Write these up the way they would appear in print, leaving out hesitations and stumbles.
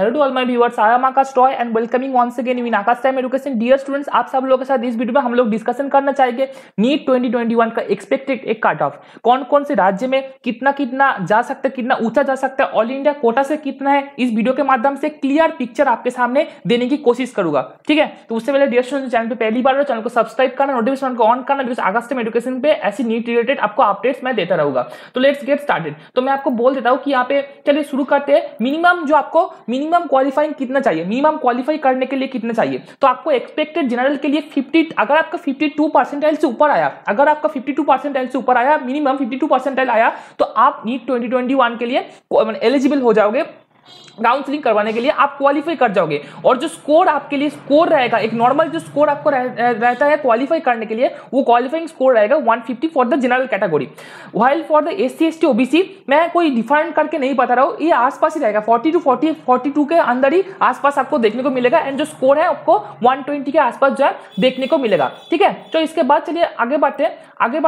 Hello to all my viewers, I am Akash toy and welcoming once again in Akash time education. Dear students, आप सब लोगों के साथ इस वीडियो में हम लोग डिस्कशन करना चाहेंगे नीट 2021 का एक्सपेक्टेड एक कट ऑफ, कौन कौन से राज्य में कितना कितना जा सकता है, कितना ऊंचा जा सकता है, ऑल इंडिया कोटा से कितना है। इस वीडियो के माध्यम से क्लियर पिक्चर आपके सामने देने की कोशिश करूंगा, ठीक है। तो उससे पहले डियर स्टूडेंट्स, चैनल पर पहली बार चैनल को सब्सक्राइब करना, नोटिफिकेशन को ऑन करना, बिकॉज आकाश टाइम एजुकेशन पे ऐसी नीट रिलेटेड आपको अपडेट्स मैं देता रहूंगा। तो लेट्स गेट स्टार्टेड। तो मैं आपको बोल देता हूँ कि यहाँ पे चलिए शुरू करते हैं। मिनिमम जो आपको मिनिमम क्वालिफाइंग कितना चाहिए, मिनिमम क्वालिफाई करने के लिए कितना चाहिए, तो आपको एक्सपेक्टेड जनरल के लिए 50, अगर आपका 52 परसेंटाइल से ऊपर आया, अगर आपका 52 परसेंटाइल से ऊपर आया, मिनिमम 52 परसेंटाइल आया, तो आप नीट 2021 के लिए एलिजिबल हो जाओगे। काउंसलिंग करवाने के लिए आप क्वालिफाई कर जाओगे। और जो स्कोर आपके लिए स्कोर रहेगा, एक नॉर्मल जो स्कोर आपको रहता है क्वालिफाई करने के लिए, वो क्वालिफाइंग स्कोर रहेगा 150 for the general category. While for the SC ST OBC मैं कोई डिफाइन करके नहीं बता रहा हूँ, ये आसपास ही रहेगा 42 के अंदर ही आसपास आपको देखने को मिलेगा। एंड जो स्कोर है आपको 120 के आसपास जो है देखने को मिलेगा, ठीक है। तो इसके बाद चलिए आगे बढ़ते हैं। आगे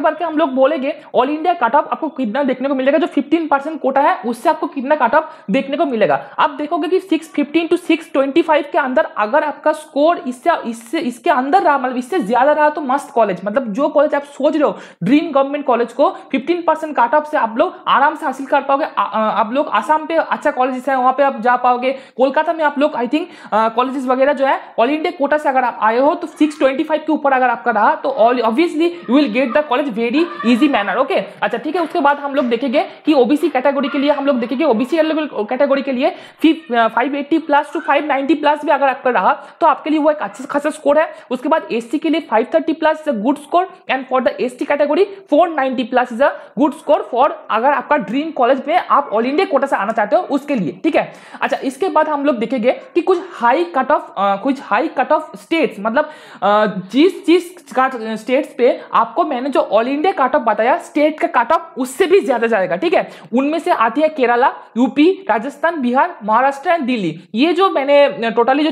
बढ़ के हम लोग बोलेंगे ऑल इंडिया कट ऑफ आपको कितना देखने को मिलेगा। जो 15% कोटा है उससे आपको कितना कट ऑफ देखने को मिलेगा। आप देखोगे कि 615 टू 625 के अंदर अगर आपका स्कोर इसके अंदर रहा, मतलब इससे ज्यादा रहा, तो मस्त कॉलेज, मतलब जो कॉलेज आप सोच रहे हो ड्रीम गवर्नमेंट कॉलेज को 15% कट ऑफ से आप लोग आराम से हासिल कर पाओगे। आप लोग आसाम पे अच्छा कॉलेज है, वहां पे आप जा पाओगे। कोलकाता में आप लोग आई थिंक कॉलेजेस वगैरह जो है ऑल इंडिया कोटा से अगर आप आए हो तो 625 के ऊपर अगर आपका रहा तो obviously you will get the college very easy manner, okay? अच्छा ठीक है। उसके बाद हम लोग देखेंगे कि ओबीसी कैटेगरी के लिए, हम लोग देखेंगे ओबीसी कैटेगरी के लिए 580 प्लस टू 590 प्लस भी अगर आपका रहा तो आपके लिए वो एक अच्छा खासा स्कोर है। उसके बाद एससी के लिए 530 plus is a good score and for the ST category 490 plus is a good score for अगर आपका ड्रीम कॉलेज में आप ऑल इंडिया कोटा से आना चाहते हो उसके लिए, ठीक है। अच्छा, इसके बाद हम लोग देखेंगे कि कुछ हाई कट ऑफ स्टेट्स, मतलब जिस स्टेट्स पे आपको मैंने जो ऑल इंडिया कट ऑफ बताया, स्टेट का कट ऑफ उससे भी ज्यादा जाएगा, ठीक है। उनमें से आती है केरला, यूपी, राजस्थान, बिहार, महाराष्ट्र एंड दिल्ली। ये जो मैंने टोटली जो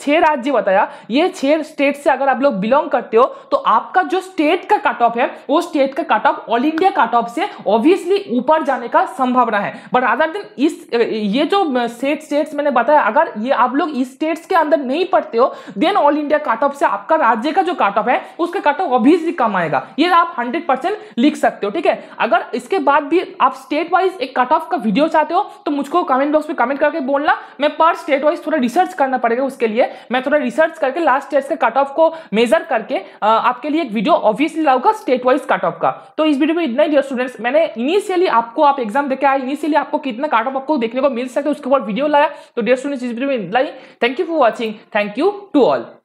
छह राज्य बताया, ये 6 स्टेट से अगर आप लोग बिलोंग करते हो तो आपका जो स्टेट का कट ऑफ है वो स्टेट का cut off all India cut off से ऑब्वियसली ऊपर जाने का संभावना है। बट अदर देन ये जो 6 स्टेट्स मैंने बताया, अगर ये आप लोग इस स्टेट्स के अंदर नहीं पढ़ते हो then all India cut off से आपका राज्य का जो कट ऑफ है उसका कट ऑफ ऑब्वियसली कम आएगा। ये आप 100% लिख सकते हो, ठीक है। अगर इसके बाद भी आप स्टेट वाइज एक कट ऑफ का वीडियो चाहते हो तो मुझको कमेंट बॉक्स में कमेंट करके बोलना। मैं पर स्टेट वाइज थोड़ा रिसर्च करना पड़ेगा, उसके लिए मैं थोड़ा रिसर्च करके लास्ट स्टेट के कट ऑफ को मेजर करके आपके लिए एक वीडियो ऑब्वियसली लाऊंगा स्टेट वाइज कट ऑफ का। तो इस वीडियो में इतना ही। डियर स्टूडेंट्स, मैंने इनिशियली आपको, आप एग्जाम देके आए, इनिशियली आपको कितना कट ऑफ आपको देखने को मिल सके उसके ऊपर वीडियो लाया। तो डियर स्टूडेंट्स, इस वीडियो में इतना ही। Thank you for watching, thank you to all.